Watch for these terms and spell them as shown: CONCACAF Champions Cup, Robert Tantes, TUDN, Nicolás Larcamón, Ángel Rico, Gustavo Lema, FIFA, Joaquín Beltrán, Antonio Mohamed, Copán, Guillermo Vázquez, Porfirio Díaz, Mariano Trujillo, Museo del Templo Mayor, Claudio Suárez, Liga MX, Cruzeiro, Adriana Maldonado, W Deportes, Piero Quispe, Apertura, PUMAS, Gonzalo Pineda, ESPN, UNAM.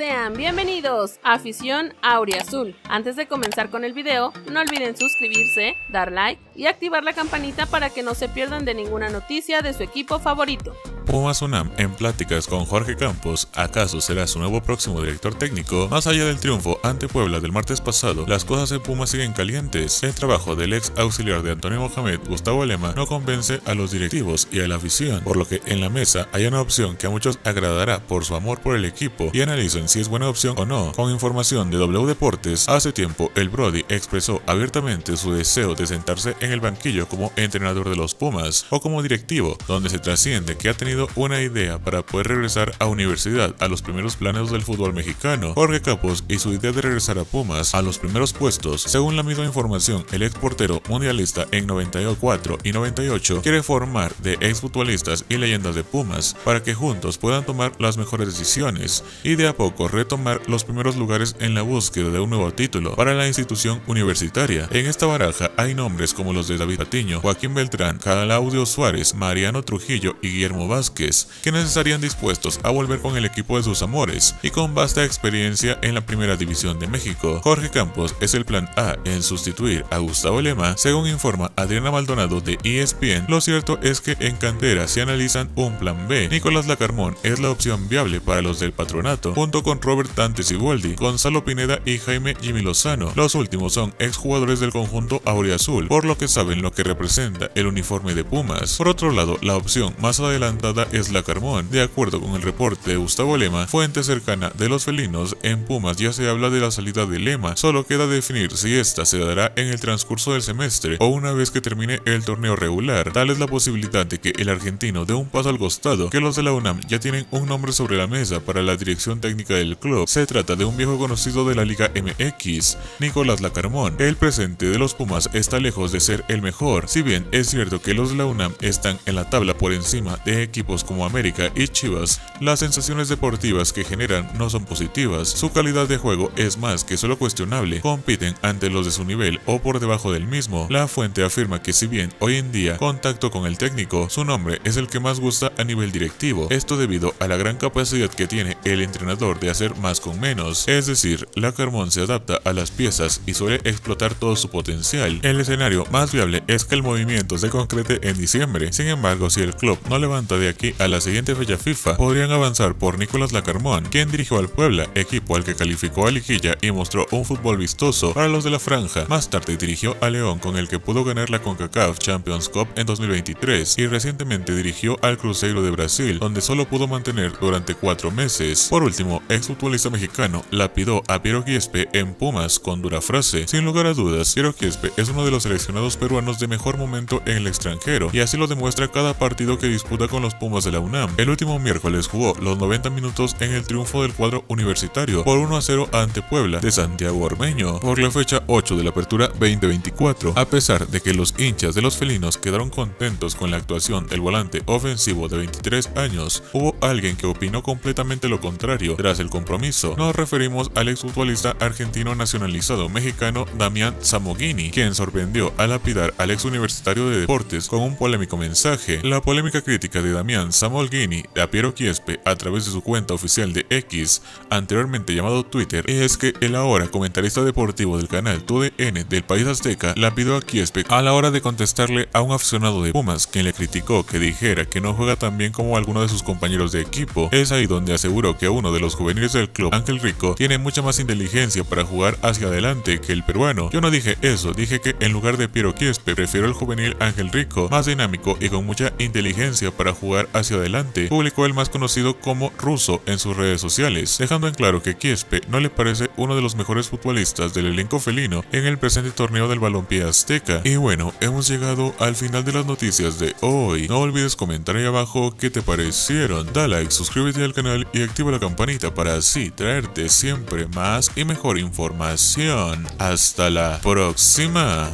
Sean bienvenidos, afición auriazul. Antes de comenzar con el video, no olviden suscribirse, dar like y activar la campanita para que no se pierdan de ninguna noticia de su equipo favorito. Pumas UNAM, en pláticas con Jorge Campos, ¿acaso será su nuevo próximo director técnico? Más allá del triunfo ante Puebla del martes pasado, las cosas en Pumas siguen calientes. El trabajo del ex auxiliar de Antonio Mohamed, Gustavo Lema, no convence a los directivos y a la afición, por lo que en la mesa hay una opción que a muchos agradará por su amor por el equipo, y analizan si es buena opción o no. Con información de W Deportes, hace tiempo el Brody expresó abiertamente su deseo de sentarse en el banquillo como entrenador de los Pumas o como directivo, donde se trasciende que ha tenido una idea para poder regresar a universidad a los primeros planos del fútbol mexicano. Jorge Campos y su idea de regresar a Pumas a los primeros puestos. Según la misma información, el ex portero mundialista en 94 y 98 quiere formar de ex futbolistas y leyendas de Pumas para que juntos puedan tomar las mejores decisiones y de a poco retomar los primeros lugares en la búsqueda de un nuevo título para la institución universitaria. En esta baraja hay nombres como los de David Patiño, Joaquín Beltrán, Claudio Suárez, Mariano Trujillo y Guillermo Vázquez, quienes estarían dispuestos a volver con el equipo de sus amores y con vasta experiencia en la Primera División de México. Jorge Campos es el plan A en sustituir a Gustavo Lema, según informa Adriana Maldonado de ESPN. Lo cierto es que en cantera se analizan un plan B. Nicolás Larcamón es la opción viable para los del patronato, junto con Robert Tantes y Boldi, Gonzalo Pineda y Jaime Jimilozano. Los últimos son exjugadores del conjunto auriazul, por lo que saben lo que representa el uniforme de Pumas. Por otro lado, la opción más adelantada es Larcamón. De acuerdo con el reporte de Gustavo Lema, fuente cercana de los felinos, en Pumas ya se habla de la salida de Lema, solo queda definir si esta se dará en el transcurso del semestre o una vez que termine el torneo regular. Tal es la posibilidad de que el argentino dé un paso al costado, que los de la UNAM ya tienen un nombre sobre la mesa para la dirección técnica del club. Se trata de un viejo conocido de la Liga MX, Nicolás Larcamón. El presente de los Pumas está lejos de ser el mejor, si bien es cierto que los de la UNAM están en la tabla por encima de equipos como América y Chivas, las sensaciones deportivas que generan no son positivas. Su calidad de juego es más que solo cuestionable, compiten ante los de su nivel o por debajo del mismo. La fuente afirma que si bien hoy en día contacto con el técnico, su nombre es el que más gusta a nivel directivo, esto debido a la gran capacidad que tiene el entrenador de hacer más con menos, es decir, Larcamón se adapta a las piezas y suele explotar todo su potencial. El escenario más viable es que el movimiento se concrete en diciembre, sin embargo si el club no levanta de aquí a la siguiente fecha FIFA, podrían avanzar por Nicolás Larcamón, quien dirigió al Puebla, equipo al que calificó a Liguilla y mostró un fútbol vistoso para los de la franja. Más tarde dirigió a León, con el que pudo ganar la CONCACAF Champions Cup en 2023, y recientemente dirigió al Cruzeiro de Brasil, donde solo pudo mantener durante 4 meses. Por último, exfutbolista mexicano lapidó a Piero Quispe en Pumas con dura frase. Sin lugar a dudas, Piero Quispe es uno de los seleccionados peruanos de mejor momento en el extranjero, y así lo demuestra cada partido que disputa con los Pumas de la UNAM. El último miércoles jugó los 90 minutos en el triunfo del cuadro universitario por 1-0 ante Puebla de Santiago Ormeño por la fecha 8 de la apertura 2024. A pesar de que los hinchas de los felinos quedaron contentos con la actuación del volante ofensivo de 23 años, hubo alguien que opinó completamente lo contrario tras el compromiso. Nos referimos al exfutbolista argentino nacionalizado mexicano Damián Samoguini, quien sorprendió al lapidar al ex universitario de deportes con un polémico mensaje. La polémica crítica de Damián Samoguini a Piero Quispe a través de su cuenta oficial de X, anteriormente llamado Twitter, es que el ahora comentarista deportivo del canal TUDN del país azteca lapidó a Quispe a la hora de contestarle a un aficionado de Pumas, quien le criticó que dijera que no juega tan bien como alguno de sus compañeros de equipo. Es ahí donde aseguró que uno de los juveniles del club, Ángel Rico, tiene mucha más inteligencia para jugar hacia adelante que el peruano. Yo no dije eso, dije que en lugar de Piero Quispe prefiero el juvenil Ángel Rico, más dinámico y con mucha inteligencia para jugar hacia adelante, publicó el más conocido como Ruso en sus redes sociales, dejando en claro que Quispe no le parece uno de los mejores futbolistas del elenco felino en el presente torneo del balompié azteca. Y bueno, hemos llegado al final de las noticias de hoy. No olvides comentar ahí abajo qué te parecieron, da like, suscríbete al canal y activa la campanita para así traerte siempre más y mejor información. Hasta la próxima.